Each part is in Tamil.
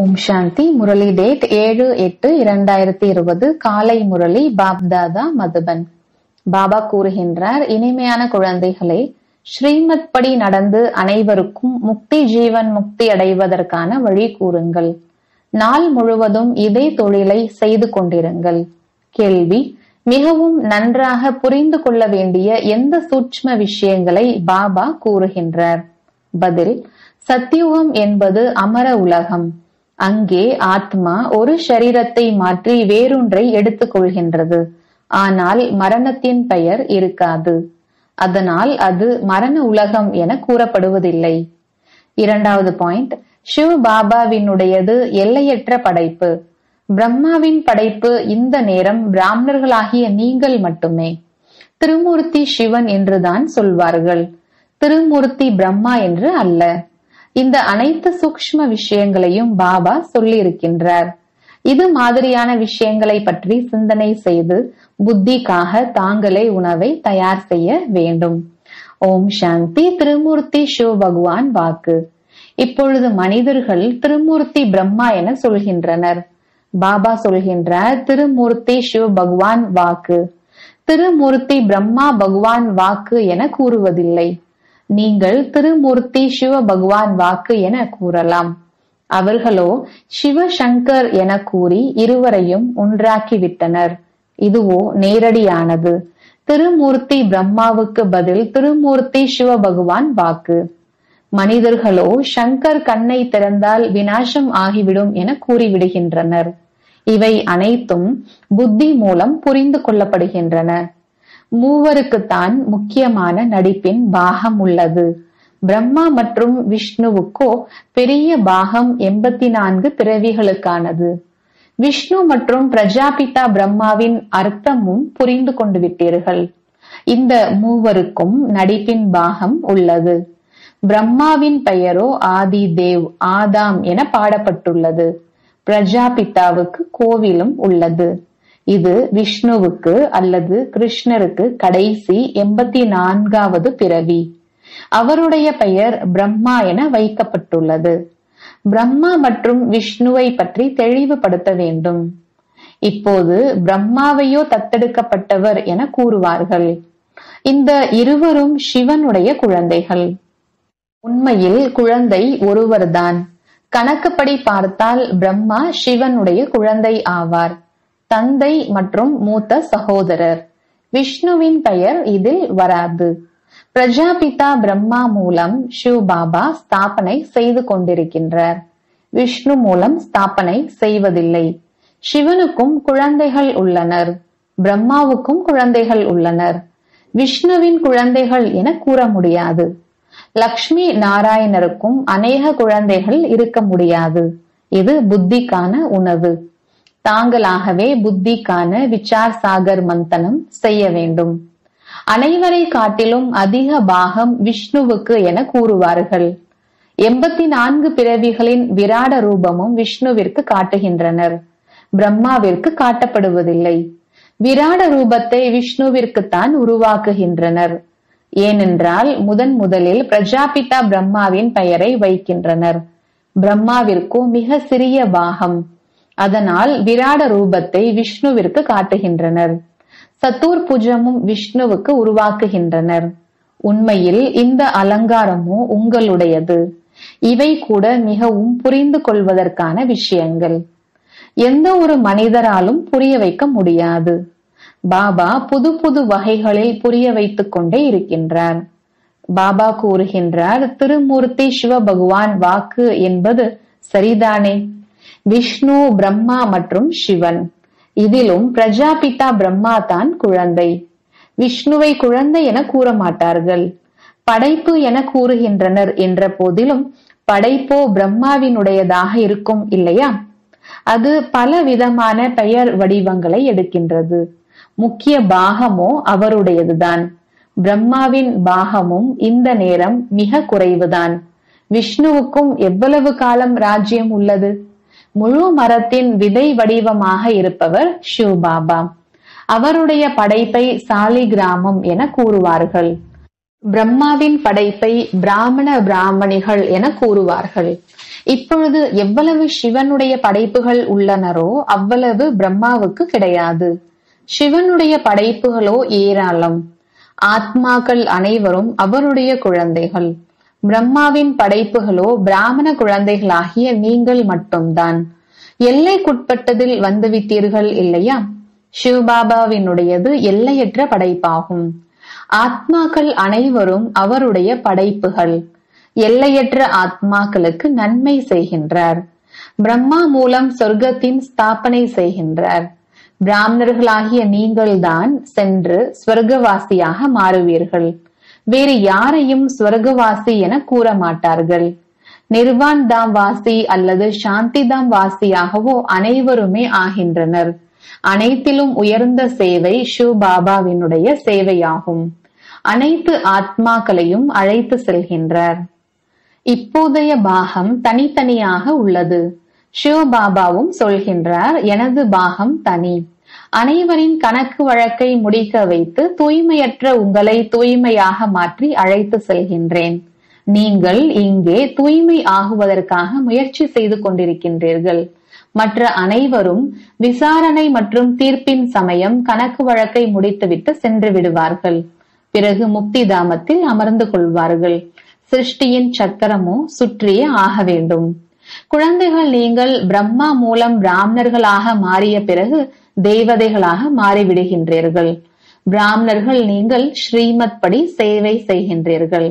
ஓம் சாந்தி. முரளி டேட் 7/8/2020 காலை முரளி பாப்தாதா மதுபன். பாபா கூறுகின்றார், இனிமையான குழந்தைகளே, ஸ்ரீமத் படி நடந்து அனைவருக்கும் முக்தி ஜீவன் முக்தி அடைவதற்கான வழி கூறுங்கள். நாள் முழுவதும் இதே தொழிலை செய்து கொண்டிருங்கள். கேள்வி: மிகவும் நன்றாக புரிந்து கொள்ள வேண்டிய எந்த சூட்சும விஷயங்களை பாபா கூறுகின்றார்? பதில்: சத்தியுகம் என்பது அமர உலகம். அங்கே ஆத்மா ஒரு சரீரத்தை மாற்றி வேறொன்றை எடுத்துக் கொள்கின்றது. ஆனால் மரணத்தின் பெயர் இருக்காது. அதனால் அது மரண உலகம் என கூறப்படுவதில்லை. 2வது பாயிண்ட், சிவ பாபாவினுடையது எல்லையற்ற படைப்பு. பிரம்மாவின் படைப்பு இந்த நேரம் பிராமணர்களாகிய நீங்கள் மட்டுமே. திருமூர்த்தி சிவன் என்றுதான் சொல்வார்கள், திருமூர்த்தி பிரம்மா என்று அல்ல. இந்த அனைத்து சூக்ஷ்ம விஷயங்களையும் பாபா சொல்லி இருக்கின்றார். இது மாதிரியான விஷயங்களை பற்றி சிந்தனை செய்து புத்திக்காக தாங்களே உணவை தயார் செய்ய வேண்டும். ஓம் சாந்தி. திருமூர்த்தி சிவ பகவான் வாக்கு. இப்பொழுது மனிதர்கள் திருமூர்த்தி பிரம்மா என சொல்கின்றனர். பாபா சொல்கின்றார், திருமூர்த்தி சிவ பகவான் வாக்கு. திருமூர்த்தி பிரம்மா பகவான் வாக்கு என கூறுவதில்லை. நீங்கள் திருமூர்த்தி சிவ பகவான் வாக்கு என கூறலாம். அவர்களோ சிவசங்கர் என கூறி இருவரையும் ஒன்றாக்கிவிட்டனர். இதுவோ நேரடியானது. திருமூர்த்தி பிரம்மாவுக்கு பதில் திருமூர்த்தி சிவ பகவான் வாக்கு. மனிதர்களோ சங்கர் கண்ணை திறந்தால் விநாசம் ஆகிவிடும் என கூறிவிடுகின்றனர். இவை அனைத்தும் புத்தி மூலம் புரிந்து கொள்ளப்படுகின்றன. மூவருக்குத்தான் முக்கியமான நடிப்பின் பாகம் உள்ளது. பிரம்மா மற்றும் விஷ்ணுவுக்கோ பெரிய பாகம் 84 பிறவிகளுக்கானது. விஷ்ணு மற்றும் பிரஜாபிதா பிரம்மாவின் அர்த்தமும் புரிந்து கொண்டு விட்டீர்கள். இந்த மூவருக்கும் நடிப்பின் பாகம் உள்ளது. பிரம்மாவின் பெயரோ ஆதி தேவ் ஆதாம் என பாடப்பட்டுள்ளது. பிரஜாபிதாவுக்கு கோவிலும் உள்ளது. இது விஷ்ணுவுக்கு அல்லது கிருஷ்ணருக்கு கடைசி 84வது பிறவி. அவருடைய பெயர் பிரம்மா என வைக்கப்பட்டுள்ளது. பிரம்மா மற்றும் விஷ்ணுவை பற்றி தெளிவுபடுத்த வேண்டும். இப்போது பிரம்மாவையோ தத்தெடுக்கப்பட்டவர் என கூறுவார்கள். இந்த இருவரும் சிவனுடைய குழந்தைகள். உண்மையில் குழந்தை ஒருவர்தான். கணக்குப்படி பார்த்தால் பிரம்மா சிவனுடைய குழந்தை ஆவார். தந்தை மற்றும் மூத்த சகோதரர். விஷ்ணுவின் பெயர் இதில் வராது. பிரஜாபிதா பிரம்மா மூலம் சிவ் பாபா ஸ்தாபனை செய்து கொண்டிருக்கின்றார். விஷ்ணு மூலம் ஸ்தாபனை செய்வதில்லை. சிவனுக்கும் குழந்தைகள் உள்ளனர், பிரம்மாவுக்கும் குழந்தைகள் உள்ளனர். விஷ்ணுவின் குழந்தைகள் என கூற முடியாது. லக்ஷ்மி நாராயணருக்கும் அநேக குழந்தைகள் இருக்க முடியாது. இது புத்திக்கான உணவு. தாங்களாகவே புத்திக்கான விசார் சாகர் மந்தனம் செய்ய வேண்டும். அனைவரை காட்டிலும் அதிக பாகம் விஷ்ணுவுக்கு என கூறுவார்கள். 84 பிறவிகளின் விராட ரூபமும் விஷ்ணுவிற்கு காட்டுகின்றனர். பிரம்மாவிற்கு காட்டப்படுவதில்லை. விராட ரூபத்தை விஷ்ணுவிற்குத்தான் உருவாக்குகின்றனர். ஏனென்றால் முதலில் பிரஜாபிதா பிரம்மாவின் பெயரை வைக்கின்றனர். பிரம்மாவிற்கு மிக சிறிய பாகம். அதனால் விராட ரூபத்தை விஷ்ணுவிற்கு காட்டுகின்றனர். சத்தூர் புஜமும் விஷ்ணுவுக்கு உருவாக்குகின்றனர். உண்மையில் இந்த அலங்காரமோ உங்களுடையது. இவை கூட மிகவும் புரிந்து கொள்வதற்கான விஷயங்கள். எந்த ஒரு மனிதராலும் புரிய வைக்க முடியாது. பாபா புது புது வகைகளில் புரிய வைத்துக் கொண்டே இருக்கின்றார். பாபா கூறுகின்றார், திருமூர்த்தி சிவ பகவான் வாக்கு என்பது சரிதானே? விஷ்ணு, பிரம்மா மற்றும் சிவன். இதிலும் பிரஜாபிதா பிரம்மா தான் குழந்தை. விஷ்ணுவை குழந்தை என கூற மாட்டார்கள். படைப்பு என கூறுகின்றனர் என்ற போதிலும் படைப்போ பிரம்மாவினுடையதாக இருக்கும் இல்லையா? அது பல விதமான பெயர் வடிவங்களை எடுக்கின்றது. முக்கிய பாகமோ அவருடையதுதான். பிரம்மாவின் பாகமும் இந்த நேரம் மிக குறைவுதான். விஷ்ணுவுக்கும் எவ்வளவு காலம் ராஜ்யம் உள்ளது? முழு மரத்தின் விதை வடிவமாக இருப்பவர் சிவ பாபா. அவருடைய படைப்பை சாலிகிராமம் என கூறுவார்கள். பிரம்மாவின் படைப்பை பிராமண பிராமணிகள் என கூறுவார்கள். இப்பொழுது எவ்வளவு சிவனுடைய படைப்புகள் உள்ளனரோ அவ்வளவு பிரம்மாவுக்கு கிடையாது. சிவனுடைய படைப்புகளோ ஏராளம். ஆத்மாக்கள் அனைவரும் அவருடைய குழந்தைகள். பிரம்மாவின் படைப்புகளோ பிராமண குழந்தைகளாகிய நீங்கள் மட்டும்தான். எல்லைக்குட்பட்டதில் வந்துவிட்டீர்கள் இல்லையா? சிவபாபாவினுடையது எல்லையற்ற படைப்பாகும். ஆத்மாக்கள் அனைவரும் அவருடைய படைப்புகள். எல்லையற்ற ஆத்மாக்களுக்கு நன்மை செய்கின்றார். பிரம்மா மூலம் சொர்க்கத்தின் ஸ்தாபனை செய்கின்றார். பிராமணர்களாகிய நீங்கள்தான் சென்று ஸ்வர்கவாசியாக மாறுவீர்கள். வேறு யாரையும் ஸ்வர்கவாசி என கூற மாட்டார்கள். நிர்வாண் தாம் வாசி அல்லது சாந்தி தாம் வாசியாகவோ அனைவருமே ஆகின்றனர். அனைத்திலும் உயர்ந்த சேவை சிவபாபாவினுடைய சேவையாகும். அனைத்து ஆத்மாக்களையும் அழைத்து செல்கின்றார். இப்போதைய பாகம் தனித்தனியாக உள்ளது. சிவபாபாவும் சொல்கின்றார், எனது பாகம் தனி. அனைவரின் கணக்கு வழக்கை முடிக்க வைத்து தூய்மையற்ற உங்களை தூய்மையாக மாற்றி அழைத்து செல்கின்றேன். நீங்கள் இங்கே தூய்மை ஆகுவதற்காக முயற்சி செய்து கொண்டிருக்கின்றீர்கள். மற்ற அனைவரும் விசாரணை மற்றும் தீர்ப்பின் சமயம் கணக்கு வழக்கை முடித்துவிட்டு சென்று விடுவார்கள். பிறகு முக்தி தாமத்தில் அமர்ந்து கொள்வார்கள். சிருஷ்டியின் சக்கரமோ சுற்றியே ஆக வேண்டும். குழந்தைகள், நீங்கள் பிரம்மா மூலம் பிராமணர்களாக மாறிய பிறகு தேவதைகளாக மாறிவிடுகின்றீர்கள். பிராமணர்கள், நீங்கள் ஸ்ரீமத் படி சேவை செய்கின்றீர்கள்.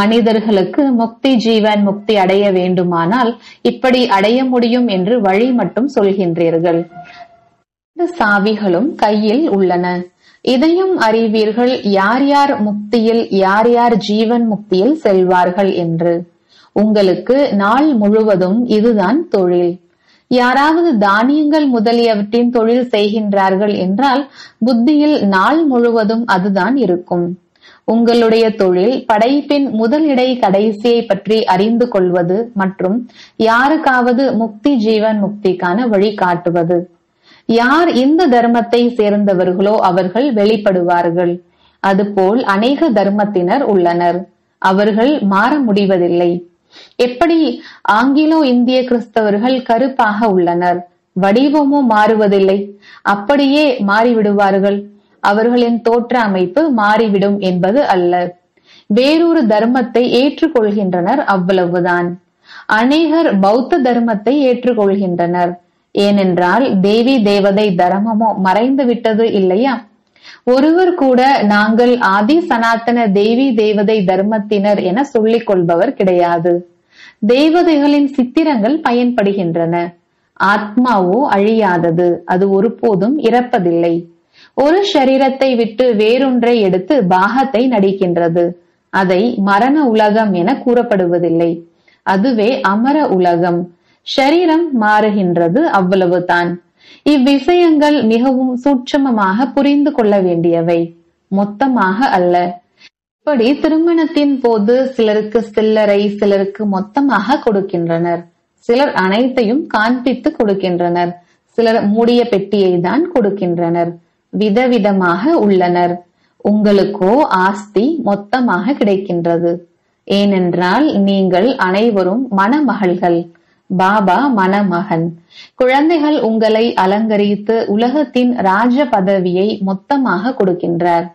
மனிதர்களுக்கு முக்தி ஜீவன் முக்தி அடைய வேண்டுமானால் இப்படி அடைய முடியும் என்று வழி மட்டும் சொல்கின்றீர்கள். சாவிகளும் கையில் உள்ளன. இதையும் அறிவீர்கள் யார் யார் முக்தியில் யார் யார் ஜீவன் முக்தியில் செல்வார்கள் என்று. உங்களுக்கு நாள் முழுவதும் இதுதான் தொழில். யாராவது தானியங்கள் முதலியவற்றின் தொழில் செய்கின்றார்கள் என்றால் புத்தியில் நாள் முழுவதும் அதுதான் இருக்கும். உங்களுடைய தொழில் படைப்பின் முதலிடை கடைசியை பற்றி அறிந்து கொள்வது மற்றும் யாருக்காவது முக்தி ஜீவன் முக்திக்கான வழி காட்டுவது. யார் இந்த தர்மத்தை சேர்ந்தவர்களோ அவர்கள் வெளிப்படுவார்கள். அதுபோல் அநேக தர்மத்தினர் உள்ளனர். அவர்கள் மாற முடிவதில்லை. எப்படி ஆங்கிலோ இந்திய கிறிஸ்தவர்கள் கருப்பாக உள்ளனர், வடிவமோ மாறுவதில்லை, அப்படியே மாறிவிடுவார்கள். அவர்களின் தோற்ற அமைப்பு மாறிவிடும் என்பது அல்ல. வேறொரு தர்மத்தை ஏற்றுக்கொள்கின்றனர், அவ்வளவுதான். அநேகர் பௌத்த தர்மத்தை ஏற்றுக்கொள்கின்றனர். ஏனென்றால் தேவி தேவதை தர்மமோ மறைந்து விட்டது இல்லையா? ஒருவர் கூட நாங்கள் ஆதி சனாத்தன தேவி தேவதை தர்மத்தினர் என சொல்லிக் கொள்பவர் கிடையாது. தேவதைகளின் சித்திரங்கள் பயன்படுகின்றன. ஆத்மாவோ அழியாதது. அது ஒருபோதும் இறப்பதில்லை. ஒரு சரீரத்தை விட்டு வேறொன்றை எடுத்து பாகத்தை நடிக்கின்றது. அதை மரண உலகம் என கூறப்படுவதில்லை. அதுவே அமர உலகம். ஷரீரம் மாறுகின்றது, அவ்வளவுதான். இவ்விஷயங்கள் மிகவும் சூட்சமமாக புரிந்து கொள்ள வேண்டியவை, மொத்தமாக அல்ல. இப்படி திருமணத்தின் போது சிலருக்கு சில்லறை, சிலருக்கு மொத்தமாக கொடுக்கின்றனர். சிலர் அனைத்தையும் காண்பித்து கொடுக்கின்றனர். சிலர் மூடிய பெட்டியை தான் கொடுக்கின்றனர். விதவிதமாக உள்ளனர். உங்களுக்கோ ஆஸ்தி மொத்தமாக கிடைக்கின்றது. ஏனென்றால் நீங்கள் அனைவரும் மணமகள்கள். பாபா மணமகன். குழந்தைகள் உங்களை அலங்கரித்து உலகத்தின் ராஜ பதவியை மொத்தமாக கொடுக்கின்றார்.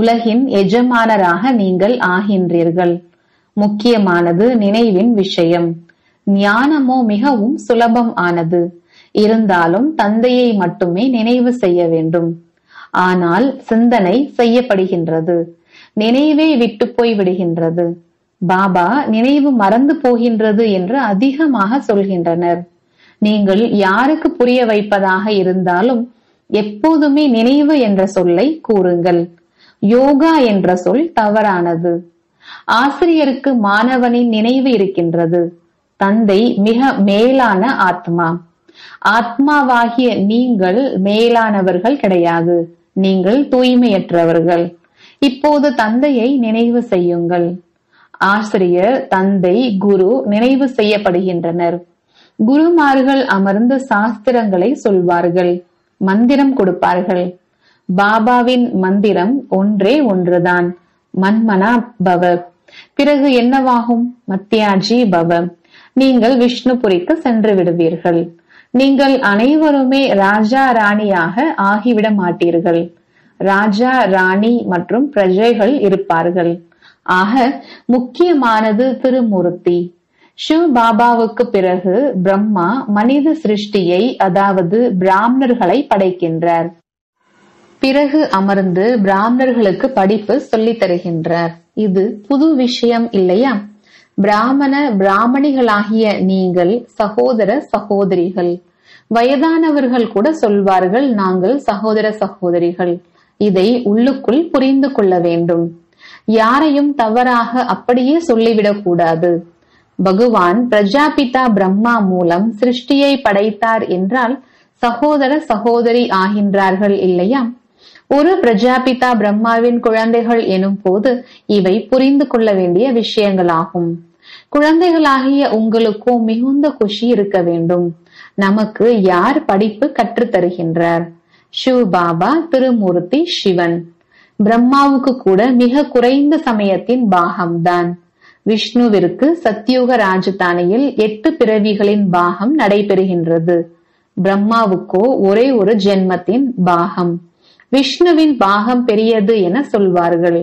உலகின் எஜமானராக நீங்கள் ஆகின்றீர்கள். முக்கியமானது நினைவின் விஷயம். ஞானமோ மிகவும் சுலபம் ஆனது. இருந்தாலும் தந்தையை மட்டுமே நினைவு செய்ய வேண்டும். ஆனால் சிந்தனை செய்யப்படுகின்றது. நினைவே விட்டு போய் விடுகின்றது. பாபா நினைவு மறந்து போகின்றது என்று அதிகமாக சொல்கின்றனர். நீங்கள் யாருக்கு புரிய வைப்பதாக இருந்தாலும் எப்போதுமே நினைவு என்ற சொல்லை கூறுங்கள். யோகா என்ற சொல் தவறானது. ஆசிரியருக்கு மாணவனின் நினைவு இருக்கின்றது. தந்தை மிக மேலான ஆத்மா. ஆத்மாவாகிய நீங்கள் மேலானவர்கள் கிடையாது. நீங்கள் தூய்மையற்றவர்கள். இப்போது தந்தையை நினைவு செய்யுங்கள். ஆசிரியர், தந்தை, குரு நினைவு செய்யப்படுகின்றனர். குருமார்கள் அமர்ந்து சாஸ்திரங்களை சொல்வார்கள். மந்திரம் கொடுப்பார்கள். பாபாவின் மந்திரம் ஒன்றே ஒன்றுதான், மன்மனா பவ. பிறகு என்னவாகும்? மத்தியாஜி பவ. நீங்கள் விஷ்ணுபுரிக்கு சென்று விடுவீர்கள். நீங்கள் அனைவருமே ராஜா ராணியாக ஆகிவிட மாட்டீர்கள். ராஜா ராணி மற்றும் பிரஜைகள் இருப்பார்கள். ஆக முக்கியமானது திருமூர்த்தி. சிவ பாபாவுக்கு பிறகு பிரம்மா மனித சிருஷ்டியை, அதாவது பிராமணர்களை படைக்கின்றார். பிறகு அமர்ந்து பிராமணர்களுக்கு படிப்பு சொல்லித் தருகின்றார். இது புது விஷயம் இல்லையா? பிராமண பிராமணிகளாகிய நீங்கள் சகோதர சகோதரிகள். வயதானவர்கள் கூட சொல்வார்கள், நாங்கள் சகோதர சகோதரிகள். இதை உள்ளுக்குள் புரிந்து கொள்ள வேண்டும். யாரையும் தவறாக அப்படியே சொல்லிவிடக் கூடாது. பகவான் பிரஜாபிதா பிரம்மா மூலம் சிருஷ்டியை படைத்தார் என்றால் சகோதர சகோதரி ஆகின்றார்கள் இல்லையா? ஒரு பிரஜாபிதா பிரம்மாவின் குழந்தைகள் எனும் போது இவை புரிந்து கொள்ள வேண்டிய விஷயங்களாகும். குழந்தைகளாகிய உங்களுக்கும் மிகுந்த குஷி இருக்க வேண்டும். நமக்கு யார் படிப்பு கற்றுத் தருகின்றார்? சிவ பாபா, திருமூர்த்தி, சிவன். பிரம்மாவுக்கு கூட மிக குறைந்த சமயத்தின் பாகம்தான். விஷ்ணுவிற்கு சத்தியுக ராஜதானியில் 8 பிறவிகளின் பாகம் நடைபெறுகின்றது. பிரம்மாவுக்கோ ஒரே ஒரு ஜென்மத்தின் பாகம். விஷ்ணுவின் பாகம் பெரியது என சொல்வார்கள்.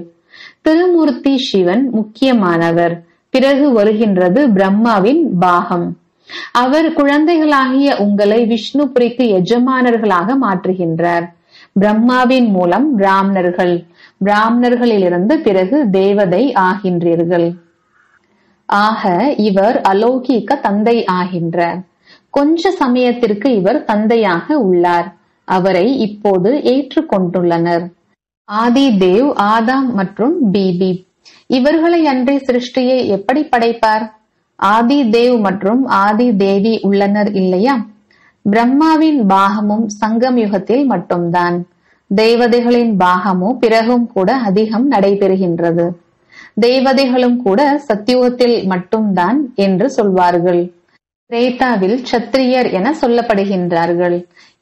திருமூர்த்தி சிவன் முக்கியமானவர். பிறகு வருகின்றது பிரம்மாவின் பாகம். அவர் குழந்தைகளாகிய உங்களை விஷ்ணுபுரிக்கு எஜமானர்களாக மாற்றுகின்றார். பிரம்மாவின் மூலம் பிராமணர்கள், பிராமணர்களிலிருந்து பிறகு தேவதை ஆகின்றீர்கள். ஆக இவர் அலௌகீக தந்தை ஆகின்றார். கொஞ்ச சமயத்திற்கு இவர் தந்தையாக உள்ளார். அவரை இப்போது ஏற்றுக்கொண்டுள்ளனர். ஆதி தேவ், ஆதாம் மற்றும் பீபி இவர்களை அன்றி சிருஷ்டியை எப்படி படைப்பார்? ஆதி தேவ் மற்றும் ஆதி தேவி உள்ளனர் இல்லையா? பிரம்மாவின் பாகமும் சங்கம் யுகத்தில் மட்டும்தான். தேவதைகளின் பாகமும் பிறகும் கூட அதிகம் நடைபெறுகின்றது. தேவதைகளும் கூட சத்தியுகத்தில் மட்டும்தான் என்று சொல்வார்கள். கிரேத்தாவில் சத்திரியர் என சொல்லப்படுகின்றார்கள்.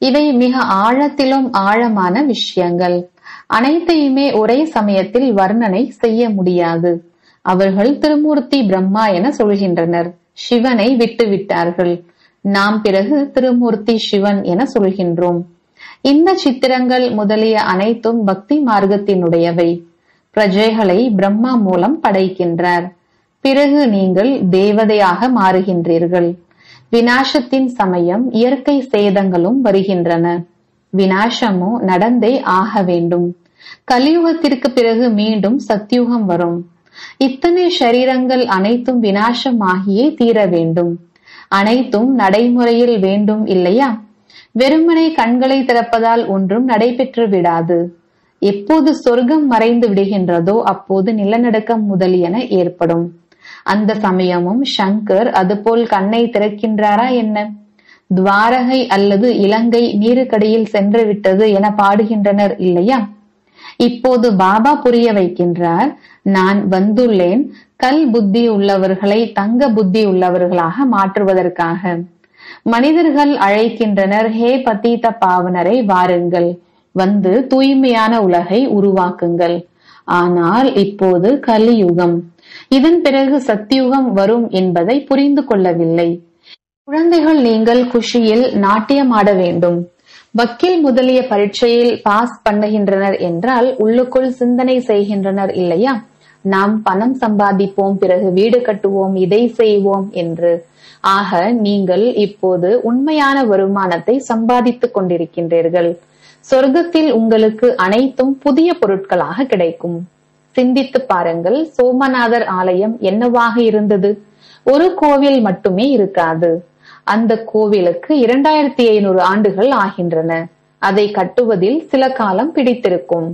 இவை மிக ஆழத்திலும் ஆழமான விஷயங்கள். அனைத்தையுமே ஒரே சமயத்தில் வர்ணனை செய்ய முடியாது. அவர்கள் திருமூர்த்தி பிரம்மா என சொல்கின்றனர். சிவனை விட்டுவிட்டார்கள். நாம் பிறகு திருமூர்த்தி சிவன் என சொல்கின்றோம். இந்த சித்திரங்கள் முதலிய அனைத்தும் பக்தி மார்க்கத்தினுடையவை. பிரஜைகளை பிரம்மா மூலம் படைக்கின்றார். பிறகு நீங்கள் தேவதையாக மாறுகின்றீர்கள். விநாசத்தின் சமயம் இயற்கை சேதங்களும் வருகின்றன. விநாசமோ நடந்தே ஆக வேண்டும். கலியுகத்திற்கு பிறகு மீண்டும் சத்தியுகம் வரும். இத்தனை ஷரீரங்கள் அனைத்தும் விநாசமாகியே தீர வேண்டும். அனைத்தும் நடைமுறையில் வேண்டும் இல்லையா? வெறுமனை கண்களை திறப்பதால் ஒன்றும் நடைபெற்று விடாது. எப்போது சொர்க்கம் மறைந்து விடுகின்றதோ அப்போது நிலநடுக்கம் முதலியன ஏற்படும். அந்த சமயமும் சங்கர் அதுபோல் கண்ணை திறக்கின்றாரா என்ன? துவாரகை அல்லது இலங்கை நீருக்கடியில் சென்று விட்டது என பாடுகின்றனர் இல்லையா? இப்போது பாபா புரிய வைக்கின்றார், நான் வந்துள்ளேன் கல் புத்தி உள்ளவர்களை தங்க புத்தி உள்ளவர்களாக மாற்றுவதற்காக. மனிதர்கள் அழைக்கின்றனர், ஹே பதீத பாவனரை வாருங்கள், வந்து தூய்மையான உலகை உருவாக்குங்கள். ஆனால் இப்போது கலியுகம், இதன் பிறகு சத்தியுகம் வரும் என்பதை புரிந்து கொள்ளவில்லை. குழந்தைகள், நீங்கள் குஷியில் நாட்டியமாட வேண்டும். வக்கீல் முதலிய பரீட்சையில் பாஸ் பண்ணுகின்றனர் என்றால் உள்ளுக்குள் சிந்தனை செய்கின்றனர் இல்லையா? நாம் பணம் சம்பாதிப்போம், பிறகு வீடு கட்டுவோம், இதை செய்வோம் என்று. ஆக நீங்கள் இப்போது உண்மையான வருமானத்தை சம்பாதித்துக் கொண்டிருக்கின்றீர்கள். சொர்க்கத்தில் உங்களுக்கு அனைத்தும் புதிய பொருட்களாக கிடைக்கும். சிந்தித்து பாருங்கள், சோமநாதர் ஆலயம் என்னவாக இருந்தது? ஒரு கோவில் மட்டுமே இருக்காது. அந்த கோவிலுக்கு 2500 ஆண்டுகள் ஆகின்றன. அதை கட்டுவதில் சில காலம் பிடித்திருக்கும்.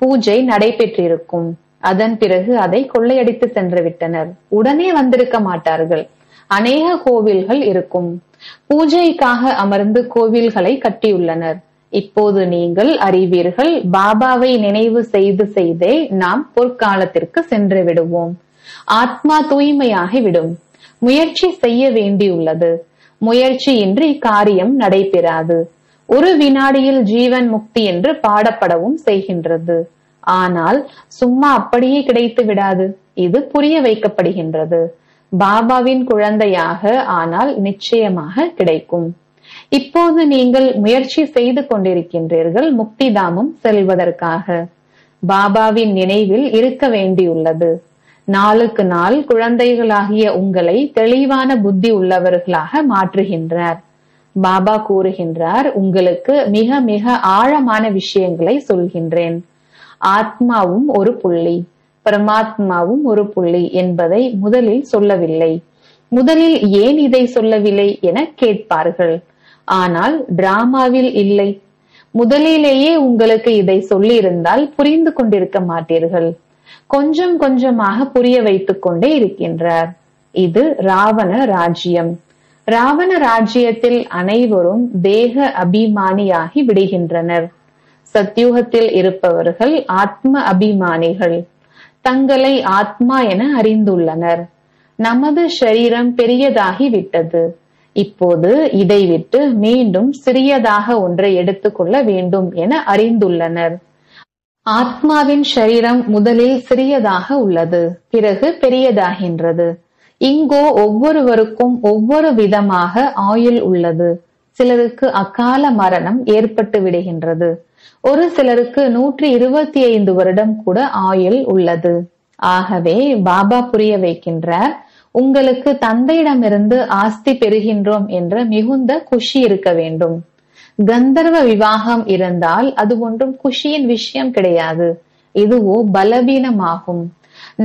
பூஜை நடைபெற்றிருக்கும். அதன் பிறகு அதை கொள்ளையடித்து சென்று விட்டனர். உடனே வந்திருக்க மாட்டார்கள். அநேக கோவில்கள் இருக்கும். பூஜைக்காக அமர்ந்து கோவில்களை கட்டியுள்ளனர். இப்போது நீங்கள் அறிவீர்கள், பாபாவை நினைவு செய்து செய்தே நாம் பொற்காலத்திற்கு சென்று விடுவோம். ஆத்மா தூய்மையாகி விடும். முயற்சி செய்ய வேண்டியுள்ளது. முயற்சியின்றி காரியம் நடைபெறாது. ஒரு வினாடியில் ஜீவன் முக்தி என்று பாடப்படவும் செய்கின்றது. ஆனால் சும்மா அப்படியே கிடைத்து விடாது. இது புரிய வைக்கப்படுகின்றது. பாபாவின் குழந்தையாக ஆனால் நிச்சயமாக கிடைக்கும். இப்போது நீங்கள் முயற்சி செய்து கொண்டிருக்கின்றீர்கள் முக்தி தாமம் செல்வதற்காக. பாபாவின் நினைவில் இருக்க வேண்டியுள்ளது. நாளுக்கு நாள் குழந்தைகளாகிய உங்களை தெளிவான புத்தி உள்ளவர்களாக மாற்றுகின்றார். பாபா கூறுகின்றார், உங்களுக்கு மிக மிக ஆழமான விஷயங்களை சொல்கின்றேன். ஆத்மாவும் ஒரு புள்ளி, பரமாத்மாவும் ஒரு புள்ளி என்பதை முதலில் சொல்லவில்லை. முதலில் ஏன் இதை சொல்லவில்லை என கேட்பார்கள். ஆனால் டிராமாவில் இல்லை. முதலிலேயே உங்களுக்கு இதை சொல்லி இருந்தால் புரிந்து கொண்டிருக்க மாட்டீர்கள். கொஞ்சம் கொஞ்சமாக புரிய வைத்துக் கொண்டே இருக்கின்றார். இது ராவண ராஜ்யம். ராவண ராஜ்யத்தில் அனைவரும் தேக அபிமானியாகி விடுகின்றனர். சத்யுகத்தில் இருப்பவர்கள் ஆத்ம அபிமானிகள். தங்களை ஆத்மா என அறிந்துள்ளனர். நமது சரீரம் பெரியதாகி விட்டது. இப்போது இதை விட்டு மீண்டும் சிறியதாக ஒன்றை எடுத்துக்கொள்ள வேண்டும் என அறிந்துள்ளனர். ஆத்மாவின் சரீரம் முதலில் சிறியதாக உள்ளது, பிறகு பெரியதாகின்றது. இங்கோ ஒவ்வொருவருக்கும் ஒவ்வொரு விதமாக ஆயுள் உள்ளது. சிலருக்கு அகால மரணம் ஏற்பட்டு விடுகின்றது. ஒரு சிலருக்கு 125 வருடம் கூட ஆயுள் உள்ளது. ஆகவே பாபா புரிய வைக்கின்றார், உங்களுக்கு தந்தையிடமிருந்து ஆஸ்தி பெறுகின்றோம் என்ற மிகுந்த குஷி இருக்க வேண்டும். கந்தர்வ விவாகம் இருந்தால் அது ஒன்றும் குஷியின் விஷயம் கிடையாது. இதுவோ பலவீனமாகும்.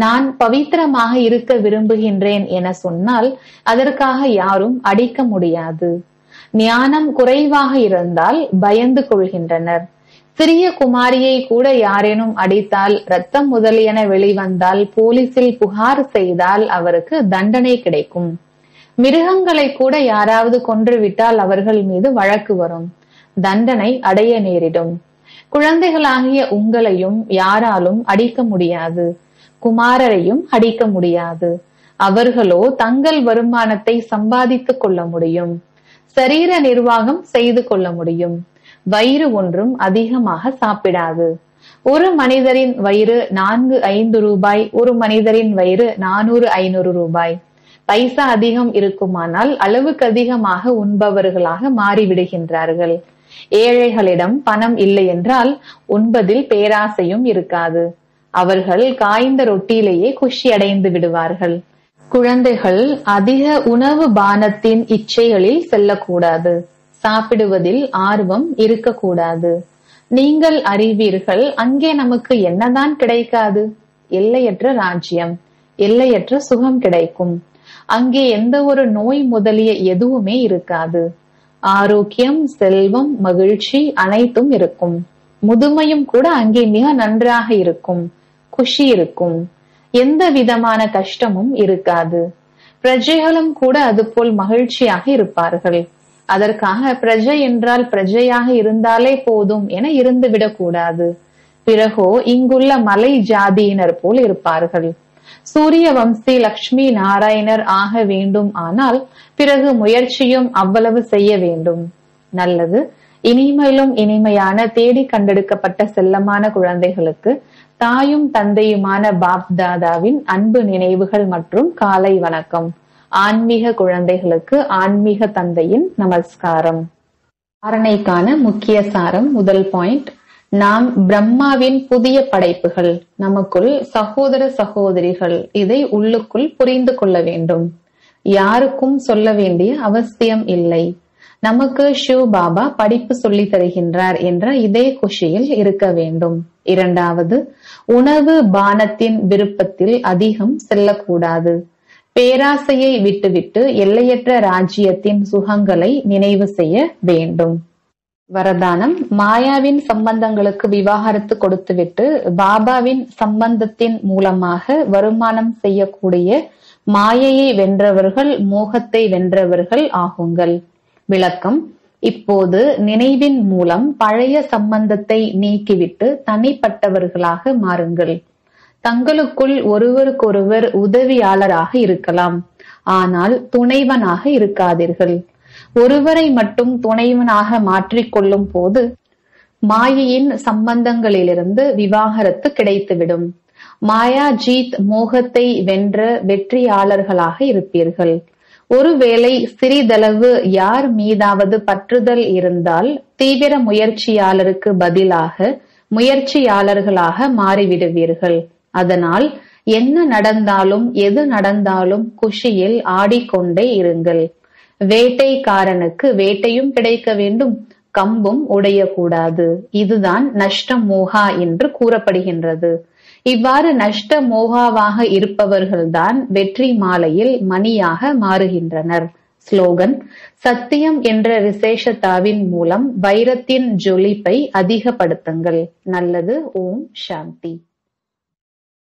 நான் பவித்திரமாக இருக்க விரும்புகின்றேன் என சொன்னால் அதற்காக யாரும் அடிக்க முடியாது. ஞானம் குறைவாக இருந்தால் பயந்து கொள்கின்றனர். சிறிய குமாரியை கூட யாரேனும் அடித்தால், ரத்தம் முதலியன வெளிவந்தால், போலீசில் புகார் செய்தால் அவருக்கு தண்டனை கிடைக்கும். மிருகங்களை கூட யாராவது கொன்றுவிட்டால் அவர்கள் மீது வழக்கு வரும், தண்டனை அடைய நேரிடும். குழந்தைகளாகிய உங்களையும் யாராலும் அடிக்க முடியாது. குமாரரையும் அடிக்க முடியாது. அவர்களோ தங்கள் வருமானத்தை சம்பாதித்துக் கொள்ள முடியும். சரீர நிர்வாகம் செய்து கொள்ள முடியும். வயிறு ஒன்றும் அதிகமாக சாப்பிடாது. ஒரு மனிதரின் வயிறு 4-5 ரூபாய், ஒரு மனிதரின் வயிறு 400-500 ரூபாய். பைசா அதிகம் இருக்குமானால் அளவுக்கு அதிகமாக உண்பவர்களாக மாறிவிடுகின்றார்கள். ஏழைகளிடம் பணம் இல்லை என்றால் உண்பதில் பேராசையும் இருக்காது. அவர்கள் காய்ந்த ரொட்டியிலேயே குஷி அடைந்து விடுவார்கள். குழந்தைகள் அதிக உணவு பானத்தின் இச்சைகளில் செல்லக்கூடாது. சாப்பிடுவதில் ஆர்வம் இருக்கக்கூடாது. நீங்கள் அறிவீர்கள், அங்கே நமக்கு என்னதான் கிடைக்காது? எல்லையற்ற ராஜ்யம், எல்லையற்ற சுகம் கிடைக்கும். அங்கே எந்த ஒரு நோய் முதலிய எதுவுமே இருக்காது. ஆரோக்கியம், செல்வம், மகிழ்ச்சி அனைத்தும் இருக்கும். முதுமையும் கூட அங்கே மிக நன்றாக இருக்கும். குஷி இருக்கும். எந்த விதமான கஷ்டமும் இருக்காது. பிரஜைகளும் கூட அதுபோல் மகிழ்ச்சியாக இருப்பார்கள். அதற்காக பிரஜை என்றால் பிரஜையாக இருந்தாலே போதும் என இருந்துவிடக்கூடாது. பிறகோ இங்குள்ள மலை ஜாதியினர் போல் இருப்பார்கள். சூரிய வம்சி லக்ஷ்மி நாராயணர் ஆக வேண்டும். ஆனால் பிறகு முயற்சியும் அவ்வளவு செய்ய வேண்டும். நல்லது, இனிமையிலும் இனிமையான தேடி கண்டெடுக்கப்பட்ட செல்லமான குழந்தைகளுக்கு தாயும் தந்தையுமான பாப் தாதாவின் அன்பு நினைவுகள் மற்றும் காலை வணக்கம். ஆன்மீக குழந்தைகளுக்கு ஆன்மீக தந்தையின் நமஸ்காரம். காரணைக்கான முக்கிய சாரம். முதல் பாயிண்ட், நாம் பிரம்மாவின் புதிய படைப்புகள், நமக்குள் சகோதர சகோதரிகள். இதை உள்ளுக்குள் புரிந்து கொள்ள வேண்டும். யாருக்கும் சொல்ல வேண்டிய அவசியம் இல்லை. நமக்கு சிவ பாபா படிப்பு சொல்லி தருகின்றார் என்ற இதே குஷியில் இருக்க வேண்டும். இரண்டாவது, உணவு பானத்தின் விருப்பத்தில் அதிகம் செல்லக்கூடாது. பேராசையை விட்டுவிட்டு எல்லையற்ற ராஜ்யத்தின் சுகங்களை நினைவு செய்ய வேண்டும். வரதானம், மாயாவின் சம்பந்தங்களுக்கு விவாகரத்து கொடுத்துவிட்டு பாபாவின் சம்பந்தத்தின் மூலமாக வருமானம் செய்யக்கூடிய மாயையை வென்றவர்கள், மோகத்தை வென்றவர்கள் ஆகுங்கள். விளக்கம், இப்போது நினைவின் மூலம் பழைய சம்பந்தத்தை நீக்கிவிட்டு தனிப்பட்டவர்களாக மாறுங்கள். தங்களுக்குள் ஒருவருக்கொருவர் உதவியாளராக இருக்கலாம், ஆனால் துணைவனாக இருக்காதீர்கள். ஒருவரை மட்டும் துணைவனாக மாற்றிக்கொள்ளும் போது மாயையின் சம்பந்தங்களிலிருந்து விவாகரத்து கிடைத்துவிடும். மாயா ஜீத் மோகத்தை வென்ற வெற்றியாளர்களாக இருப்பீர்கள். ஒருவேளை சிறிதளவு யார் மீதாவது பற்றுதல் இருந்தால் தீவிர முயற்சியாளருக்கு பதிலாக முயற்சியாளர்களாக மாறிவிடுவீர்கள். அதனால் என்ன நடந்தாலும் எது நடந்தாலும் குஷியில் ஆடிக்கொண்டே இருங்கள். வேட்டைக்காரனுக்கு வேட்டையும் கிடைக்க வேண்டும், கம்பும் உடையக்கூடாது. இதுதான் நஷ்ட மோகா என்று கூறப்படுகின்றது. இவ்வாறு நஷ்ட மோகாவாக இருப்பவர்கள்தான் வெற்றி மாலையில் மணியாக மாறுகின்றனர். ஸ்லோகன்: சத்தியம் என்ற விசேஷத்தாவின் மூலம் வைரத்தின் ஜொலிப்பை அதிகப்படுத்துங்கள். நல்லது. ஓம் சாந்தி.